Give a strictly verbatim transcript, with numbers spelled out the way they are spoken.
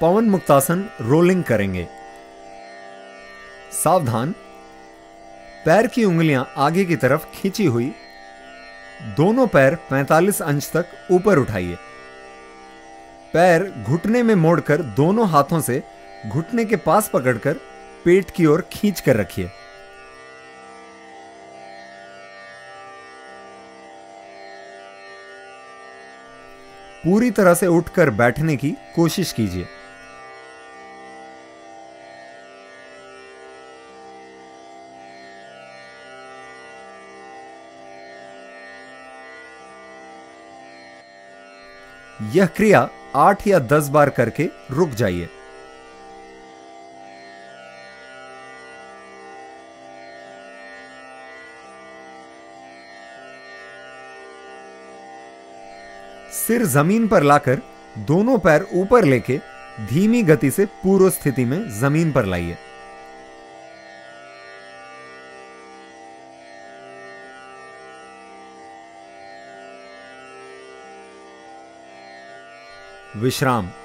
पवन muktasana rolling करेंगे। सावधान, पैर की उंगलियां आगे की तरफ खींची हुई, दोनों पैर पैंतालीस अंश तक ऊपर उठाइए। पैर घुटने में मोड़कर दोनों हाथों से घुटने के पास पकड़कर पेट की ओर खींच कर रखिए। पूरी तरह से उठकर बैठने की कोशिश कीजिए। यह क्रिया आठ या दस बार करके रुक जाइए। सिर जमीन पर लाकर दोनों पैर ऊपर लेके धीमी गति से पूर्व स्थिति में जमीन पर लाइए। विश्राम।